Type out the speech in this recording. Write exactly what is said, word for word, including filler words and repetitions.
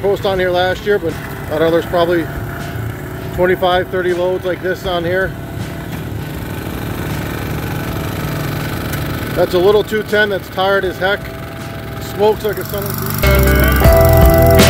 compost on here last year, but I know there's probably twenty-five, thirty loads like this on here. That's a little two ten that's tired as heck. Smokes like a son of a bitch.